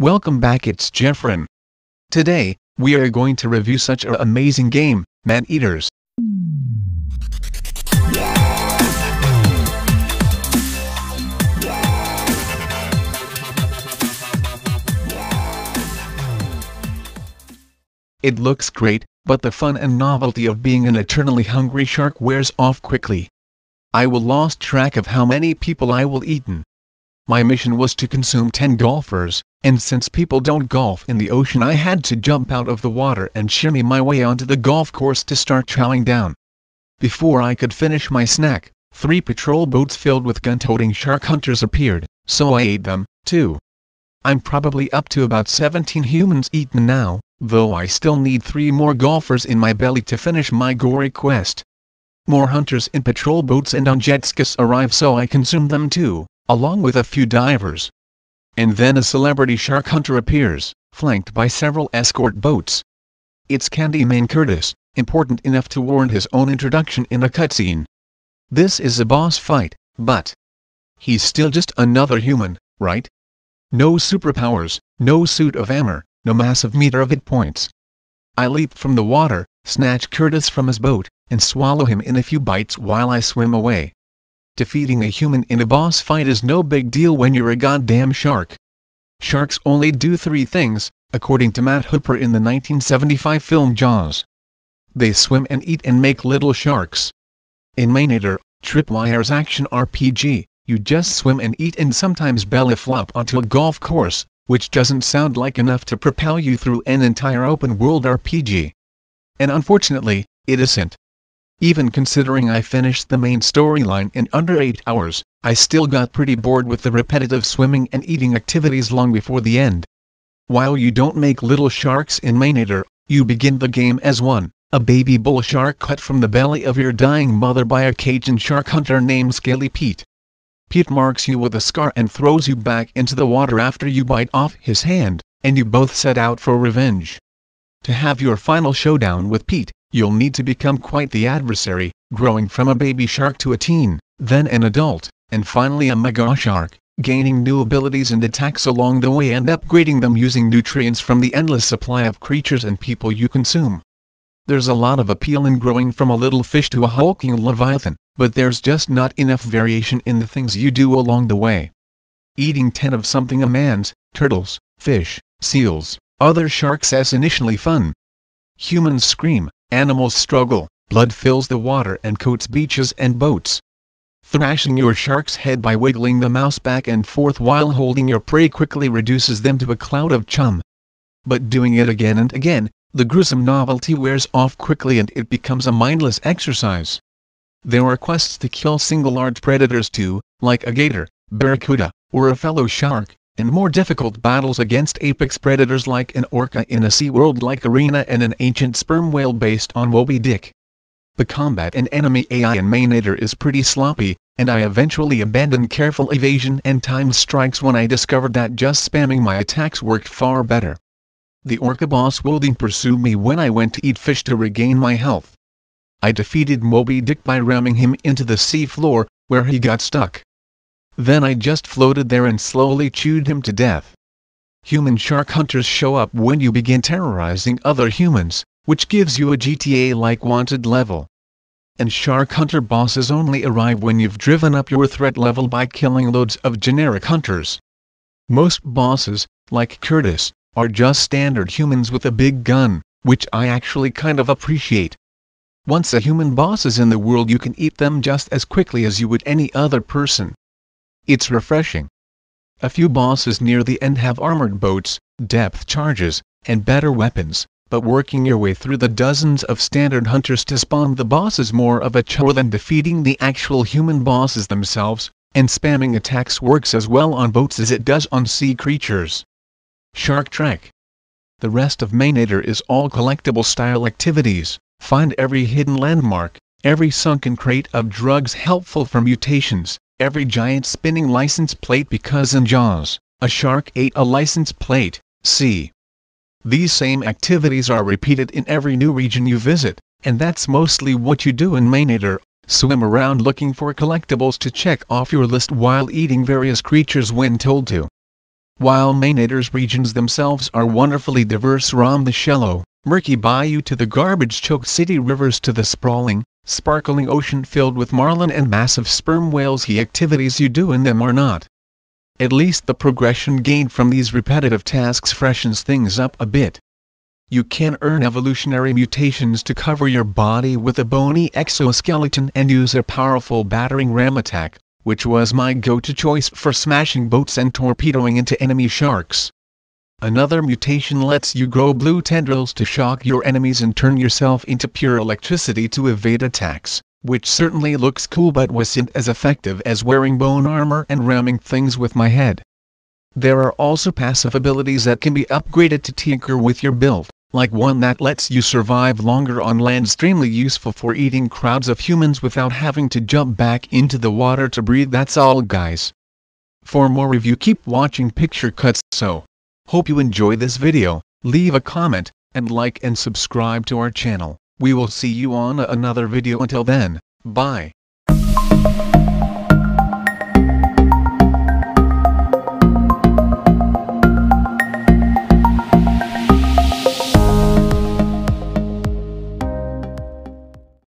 Welcome back, it's Jefrin. Today, we are going to review such an amazing game, Maneaters. It looks great, but the fun and novelty of being an eternally hungry shark wears off quickly. I will lost track of how many people I will eaten. My mission was to consume 10 golfers, and since people don't golf in the ocean, I had to jump out of the water and shimmy my way onto the golf course to start chowing down. Before I could finish my snack, 3 patrol boats filled with gun-toting shark hunters appeared, so I ate them, too. I'm probably up to about 17 humans eaten now, though I still need 3 more golfers in my belly to finish my gory quest. More hunters in patrol boats and on jet skis arrive, so I consume them too, along with a few divers. And then a celebrity shark hunter appears, flanked by several escort boats. It's Candyman Curtis, important enough to warrant his own introduction in a cutscene. This is a boss fight, but he's still just another human, right? No superpowers, no suit of armor, no massive meter of hit points. I leap from the water, snatch Curtis from his boat, and swallow him in a few bites while I swim away. Defeating a human in a boss fight is no big deal when you're a goddamn shark. Sharks only do 3 things, according to Matt Hooper in the 1975 film Jaws. They swim and eat and make little sharks. In Maneater, Tripwire's action RPG, you just swim and eat and sometimes belly flop onto a golf course, which doesn't sound like enough to propel you through an entire open-world RPG. And unfortunately, it isn't. Even considering I finished the main storyline in under 8 hours, I still got pretty bored with the repetitive swimming and eating activities long before the end. While you don't make little sharks in Maneater, you begin the game as one, a baby bull shark cut from the belly of your dying mother by a Cajun shark hunter named Scaly Pete. Pete marks you with a scar and throws you back into the water after you bite off his hand, and you both set out for revenge. To have your final showdown with Pete, you'll need to become quite the adversary, growing from a baby shark to a teen, then an adult, and finally a mega shark, gaining new abilities and attacks along the way and upgrading them using nutrients from the endless supply of creatures and people you consume. There's a lot of appeal in growing from a little fish to a hulking leviathan, but there's just not enough variation in the things you do along the way. Eating 10 of something a man's, turtles, fish, seals, other sharks is initially fun. Humans scream, animals struggle, blood fills the water and coats beaches and boats. Thrashing your shark's head by wiggling the mouse back and forth while holding your prey quickly reduces them to a cloud of chum. But doing it again and again, the gruesome novelty wears off quickly and it becomes a mindless exercise. There are quests to kill single large predators too, like a gator, barracuda, or a fellow shark, and more difficult battles against apex predators like an orca in a SeaWorld-like arena and an ancient sperm whale based on Moby Dick. The combat and enemy AI in Maneater is pretty sloppy, and I eventually abandoned careful evasion and timed strikes when I discovered that just spamming my attacks worked far better. The orca boss wouldn't pursue me when I went to eat fish to regain my health. I defeated Moby Dick by ramming him into the sea floor, where he got stuck. Then I just floated there and slowly chewed him to death. Human shark hunters show up when you begin terrorizing other humans, which gives you a GTA-like wanted level. And shark hunter bosses only arrive when you've driven up your threat level by killing loads of generic hunters. Most bosses, like Curtis, are just standard humans with a big gun, which I actually kind of appreciate. Once a human boss is in the world, you can eat them just as quickly as you would any other person. It's refreshing. A few bosses near the end have armored boats, depth charges, and better weapons, but working your way through the dozens of standard hunters to spawn the boss is more of a chore than defeating the actual human bosses themselves, and spamming attacks works as well on boats as it does on sea creatures. Shark Track. The rest of Maneater is all collectible-style activities. Find every hidden landmark, every sunken crate of drugs helpful for mutations, every giant spinning license plate, because in Jaws, a shark ate a license plate, see. These same activities are repeated in every new region you visit, and that's mostly what you do in Maneater, swim around looking for collectibles to check off your list while eating various creatures when told to. While Maneater's regions themselves are wonderfully diverse from the shallow, murky bayou to the garbage-choked city rivers to the sprawling, sparkling ocean filled with marlin and massive sperm whales, the activities you do in them are not. At least the progression gained from these repetitive tasks freshens things up a bit. You can earn evolutionary mutations to cover your body with a bony exoskeleton and use a powerful battering ram attack, which was my go-to choice for smashing boats and torpedoing into enemy sharks. Another mutation lets you grow blue tendrils to shock your enemies and turn yourself into pure electricity to evade attacks, which certainly looks cool but wasn't as effective as wearing bone armor and ramming things with my head. There are also passive abilities that can be upgraded to tinker with your build, like one that lets you survive longer on land, extremely useful for eating crowds of humans without having to jump back into the water to breathe. That's all, guys. For more review, keep watching Picture Cuts. So, hope you enjoy this video, leave a comment, and like and subscribe to our channel. We will see you on another video. Until then, bye.